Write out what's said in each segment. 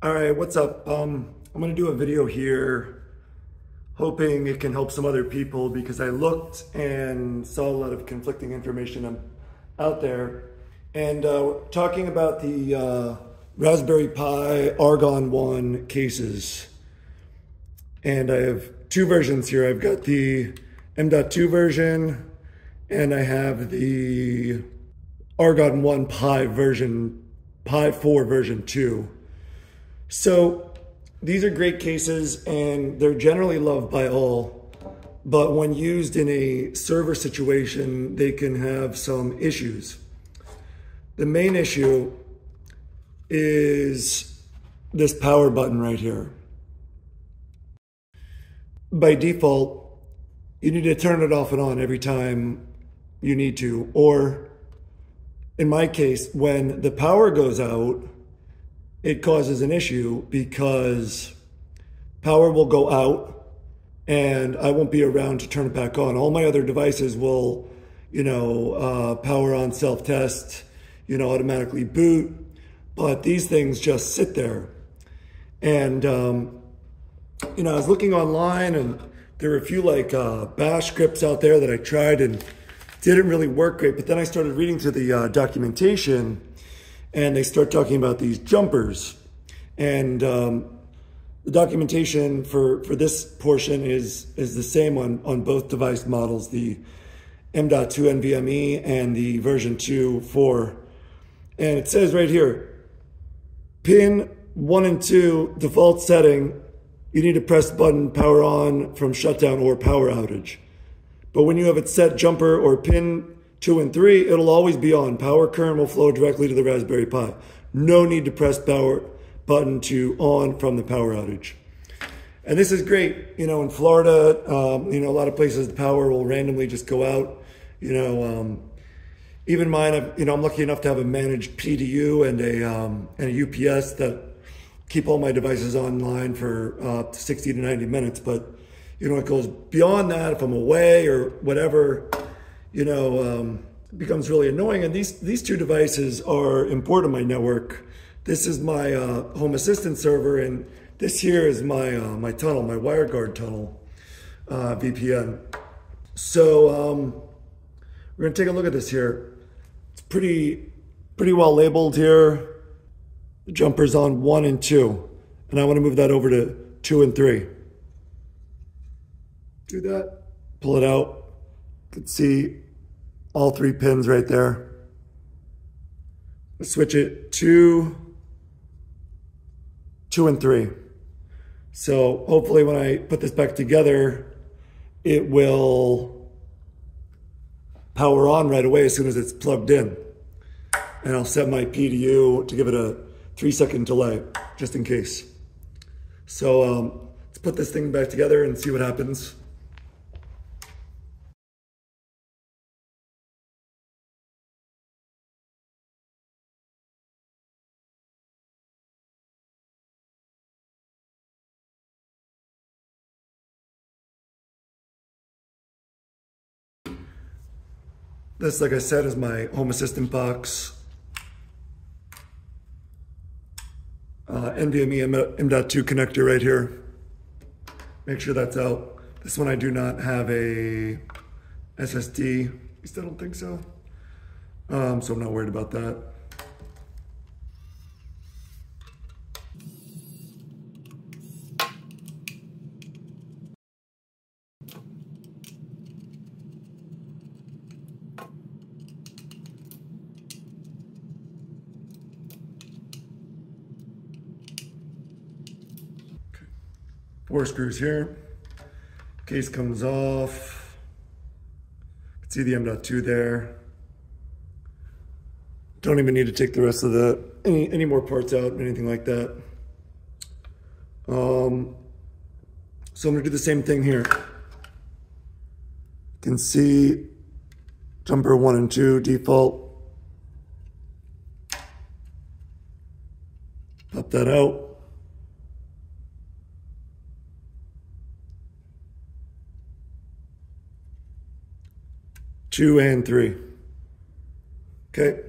All right, what's up? I'm gonna do a video here, hoping it can help some other people because I looked and saw a lot of conflicting information out there. And talking about the Raspberry Pi Argon ONE cases. And I have two versions here. I've got the M.2 version and I have the Argon ONE Pi version, Pi 4 version 2. So these are great cases and they're generally loved by all, but when used in a server situation, they can have some issues. The main issue is this power button right here. By default, you need to turn it off and on every time you need to, or in my case, when the power goes out, it causes an issue because power will go out and I won't be around to turn it back on. All my other devices will, power on, self-test, automatically boot, but these things just sit there. And, I was looking online and there were a few bash scripts out there that I tried and didn't really work great, but then I started reading through the documentation and they start talking about these jumpers. And the documentation for this portion is the same on both device models, the M.2 NVMe and the version 2.4. And it says right here, pin 1 and 2, default setting, you need to press button power on from shutdown or power outage. But when you have it set jumper or pin 2 and 3, it'll always be on. Power current will flow directly to the Raspberry Pi. No need to press power button to on from the power outage. And this is great. In Florida, a lot of places the power will randomly just go out. Even mine, I'm lucky enough to have a managed PDU and a UPS that keep all my devices online for 60 to 90 minutes. But, it goes beyond that if I'm away or whatever. It becomes really annoying. And these two devices are important to my network. This is my Home Assistant server, and this here is my my tunnel, my WireGuard tunnel VPN. So we're gonna take a look at this here. It's pretty well labeled here. The jumper's on 1 and 2, and I want to move that over to 2 and 3. Do that. Pull it out. You can see all three pins right there. Let's switch it to 2 and 3. So hopefully when I put this back together, it will power on right away as soon as it's plugged in. And I'll set my PDU to give it a 3-second delay, just in case. So let's put this thing back together and see what happens. This, like I said, is my Home Assistant box. NVMe M.2 connector right here. Make sure that's out. This one I do not have a SSD. At least I don't think so. So I'm not worried about that. Four screws here, case comes off, you can see the M.2 there. Don't even need to take the rest of the, any more parts out, anything like that. So I'm gonna do the same thing here. You can see jumper 1 and 2, default. Pop that out. Two and three. Okay.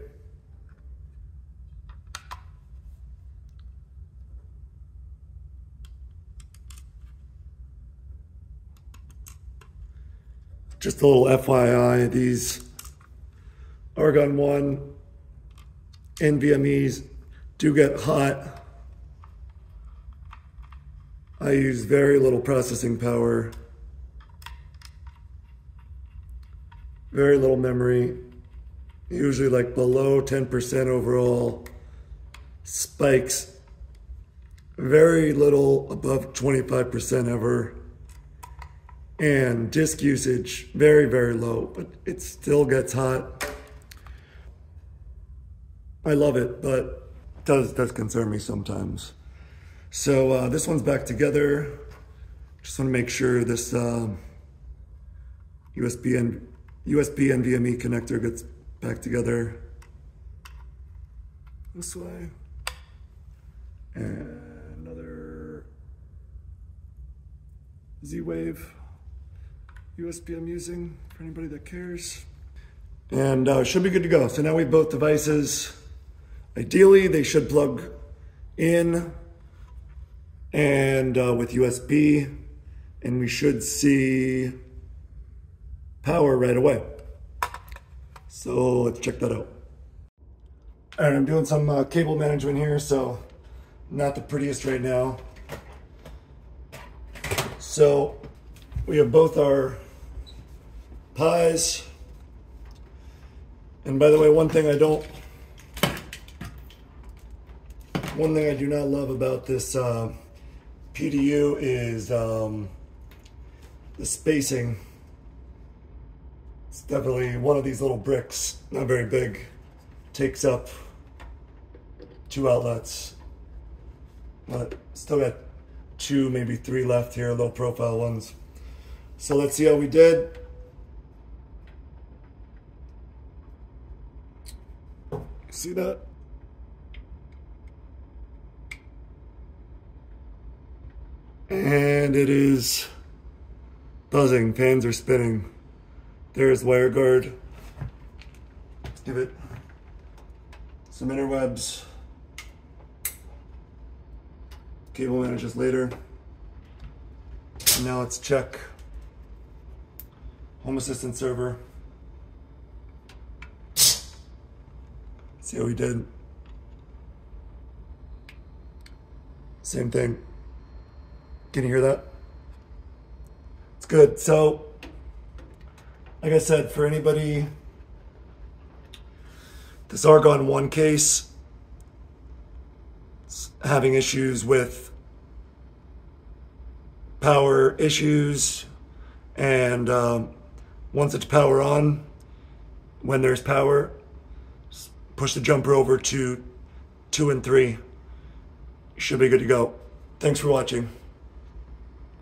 Just a little FYI, these Argon One NVMe's do get hot. I use very little processing power, very little memory, usually like below 10% overall, spikes very little above 25% ever, and disk usage very, very low, but it still gets hot. I love it, but it does concern me sometimes. So this one's back together. Just want to make sure this USB NVMe connector gets back together this way. And another Z-Wave USB I'm using for anybody that cares. And should be good to go. So now we have both devices. Ideally, they should plug in and with USB, and we should see power right away. So let's check that out. All right, I'm doing some cable management here, so not the prettiest right now. So we have both our Pis. And by the way, one thing I do not love about this PDU is the spacing. It's definitely one of these little bricks, not very big, takes up two outlets, but still got two, maybe three left here, low profile ones. So let's see how we did. See that? And it is buzzing, fans are spinning. There's WireGuard. Let's give it some interwebs. Cable managers later. And now let's check Home Assistant server. See how we did. Same thing. Can you hear that? It's good. So, like I said, for anybody, this Argon One case is having issues with power issues, and once it's power on, when there's power, push the jumper over to 2 and 3. You should be good to go. Thanks for watching.